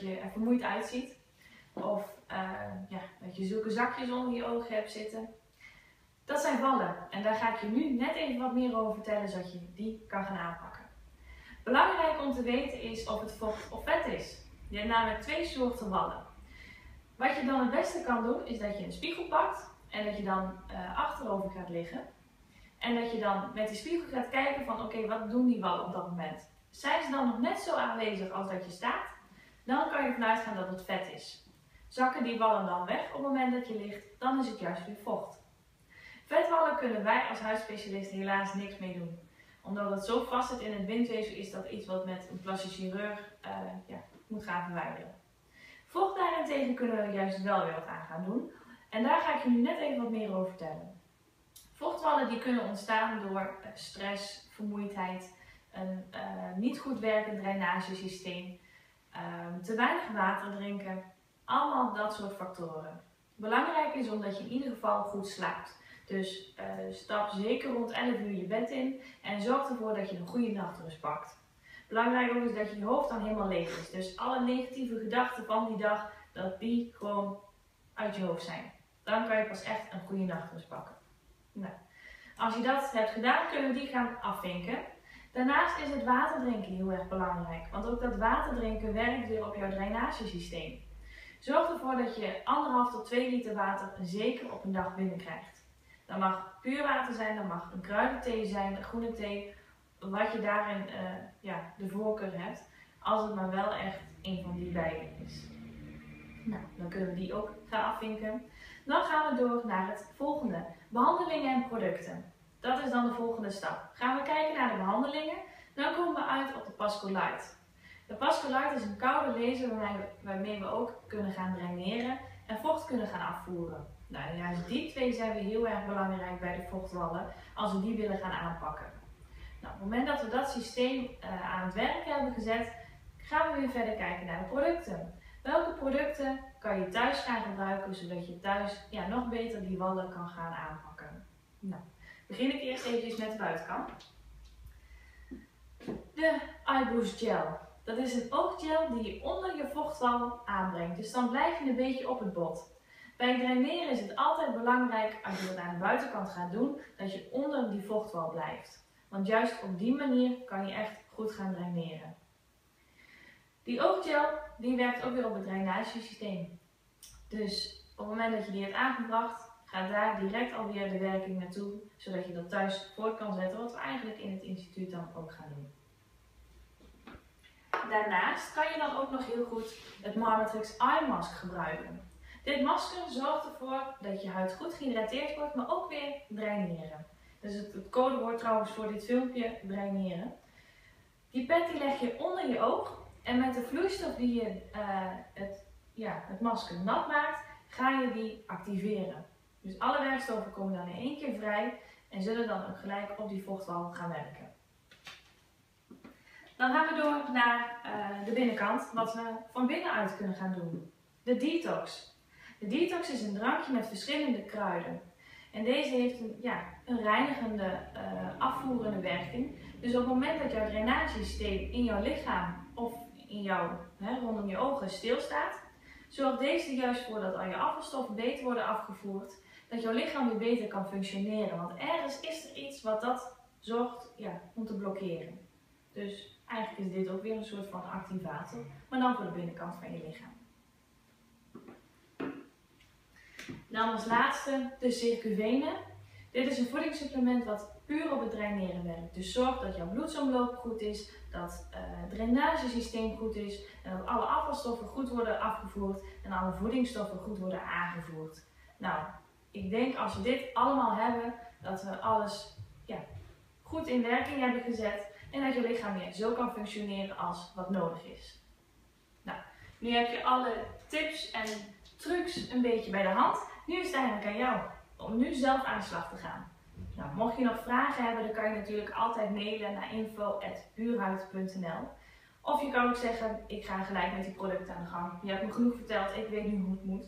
dat je er vermoeid uitziet. Of dat je zulke zakjes onder je ogen hebt zitten. Dat zijn vallen. En daar ga ik je nu net even wat meer over vertellen, zodat je die kan gaan aanpakken. Belangrijk om te weten is of het vocht of vet is. Je hebt namelijk twee soorten wallen. Wat je dan het beste kan doen, is dat je een spiegel pakt. En dat je dan achterover gaat liggen. En dat je dan met die spiegel gaat kijken van oké, wat doen die wallen op dat moment? Zijn ze dan nog net zo aanwezig als dat je staat? Dan kan je ervan uitgaan dat het vet is. Zakken die wallen dan weg op het moment dat je ligt, dan is het juist weer vocht. Vetwallen kunnen wij als huidspecialist helaas niks mee doen. Omdat het zo vast zit in het bindweefsel is dat iets wat met een plastisch chirurg moet gaan verwijderen. Vocht daarentegen kunnen we juist wel weer wat aan gaan doen. En daar ga ik je nu net even wat meer over vertellen. Vochtwallen die kunnen ontstaan door stress, vermoeidheid, een niet goed werkend drainagesysteem, te weinig water drinken, allemaal dat soort factoren. Belangrijk is omdat je in ieder geval goed slaapt. Dus stap zeker rond 11 uur je bed in en zorg ervoor dat je een goede nachtrust pakt. Belangrijk ook is dat je hoofd dan helemaal leeg is. Dus alle negatieve gedachten van die dag, dat die gewoon uit je hoofd zijn. Dan kan je pas echt een goede nachtrust pakken. Nou, als je dat hebt gedaan, kunnen we die gaan afvinken. Daarnaast is het water drinken heel erg belangrijk. Want ook dat water drinken werkt weer op jouw drainagesysteem. Zorg ervoor dat je 1,5 tot 2 liter water zeker op een dag binnenkrijgt. Dat mag puur water zijn, dat mag een kruidenthee zijn, een groene thee. Wat je daarin de voorkeur hebt. Als het maar wel echt een van die beiden is. Nou, dan kunnen we die ook gaan afvinken. Dan gaan we door naar het volgende. Behandelingen en producten. Dat is dan de volgende stap. Gaan we kijken naar de behandelingen. Dan komen we uit op de Pascalite. De Pascalite is een koude laser waarmee we ook kunnen gaan draineren en vocht kunnen gaan afvoeren. Nou, juist die twee zijn weer heel erg belangrijk bij de vochtwallen als we die willen gaan aanpakken. Nou, op het moment dat we dat systeem aan het werk hebben gezet, gaan we weer verder kijken naar de producten. Welke producten kan je thuis gaan gebruiken, zodat je thuis nog beter die wallen kan gaan aanpakken? Nou, begin ik eerst even met de buitenkant. De Eye Boost Gel. Dat is een ooggel die je onder je vochtwal aanbrengt, dus dan blijf je een beetje op het bot. Bij het draineren is het altijd belangrijk, als je het aan de buitenkant gaat doen, dat je onder die vochtwal blijft. Want juist op die manier kan je echt goed gaan draineren. Die ooggel die werkt ook weer op het drainagesysteem. Dus op het moment dat je die hebt aangebracht, gaat daar direct alweer de werking naartoe. Zodat je dat thuis voort kan zetten, wat we eigenlijk in het instituut dan ook gaan doen. Daarnaast kan je dan ook nog heel goed het Marmatrix Eye Mask gebruiken. Dit masker zorgt ervoor dat je huid goed gehydrateerd wordt, maar ook weer draineren. Dus het codewoord trouwens voor dit filmpje, draineren. Die pet die leg je onder je oog. En met de vloeistof die je het masker nat maakt, ga je die activeren. Dus alle werkstoffen komen dan in één keer vrij en zullen dan ook gelijk op die vochtwal gaan werken. Dan gaan we door naar de binnenkant, wat we van binnenuit kunnen gaan doen. De detox. De detox is een drankje met verschillende kruiden. En deze heeft een reinigende, afvoerende werking. Dus op het moment dat jouw drainagesysteem in jouw lichaam of in jouw, rondom je ogen stilstaat, zorgt deze juist voor dat al je afvalstoffen beter worden afgevoerd, dat jouw lichaam weer beter kan functioneren. Want ergens is er iets wat dat zorgt om te blokkeren. Dus eigenlijk is dit ook weer een soort van activator, maar dan voor de binnenkant van je lichaam. Dan als laatste de circuvenen. Dit is een voedingssupplement wat puur op het draineren werkt. Dus zorg dat jouw bloedsomloop goed is, dat het drainagesysteem goed is en dat alle afvalstoffen goed worden afgevoerd en alle voedingsstoffen goed worden aangevoerd. Nou, ik denk als we dit allemaal hebben, dat we alles goed in werking hebben gezet en dat je lichaam weer zo kan functioneren als wat nodig is. Nou, nu heb je alle tips en trucs een beetje bij de hand. Nu is het eigenlijk aan jou om nu zelf aan de slag te gaan. Nou, mocht je nog vragen hebben, dan kan je natuurlijk altijd mailen naar info@puurhuid.nl. Of je kan ook zeggen, ik ga gelijk met die producten aan de gang. Je hebt me genoeg verteld, ik weet nu hoe het moet.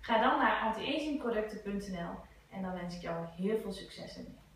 Ga dan naar anti-agingproducten.nl en dan wens ik jou heel veel succes ermee.